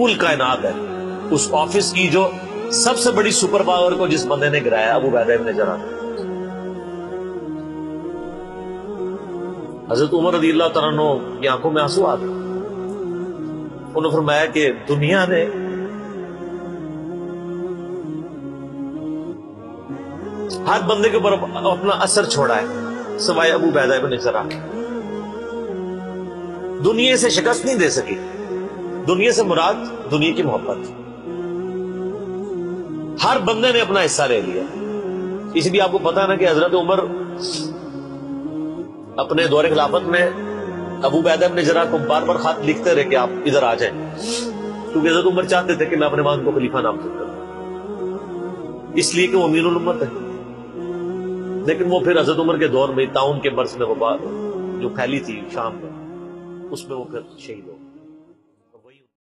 कुल कायनात है, उस ऑफिस की जो सबसे बड़ी सुपर पावर को जिस बंदे ने गिराया, अबू उबैदा इब्न जर्राह। हज़रत उमर रज़ियल्लाहु तआला अन्हो की आंखों में आंसू आ गए। उन्होंने फरमाया कि दुनिया ने हर बंदे के ऊपर अपना असर छोड़ा है सिवाय अबू उबैदा इब्न जर्राह के। दुनिया से शिकस्त नहीं दे सकी। दुनिया से मुराद दुनिया की मोहब्बत। हर बंदे ने अपना हिस्सा ले लिया। इसलिए आपको पता ना कि हजरत उमर अपने दौरे खिलाफत में अबू उबैदा इब्न जर्राह को बार बार खत लिखते रहे कि आप इधर आ जाए, क्योंकि हजरत उमर चाहते थे कि मैं अपने वालिद को खलीफा नामजद करूं, इसलिए कि वो अमीरुल उम्मत है। लेकिन वो फिर हजरत उमर के दौर में ताउन के बर्स में वबा जो फैली थी शाम में, उसमें वो फिर शहीद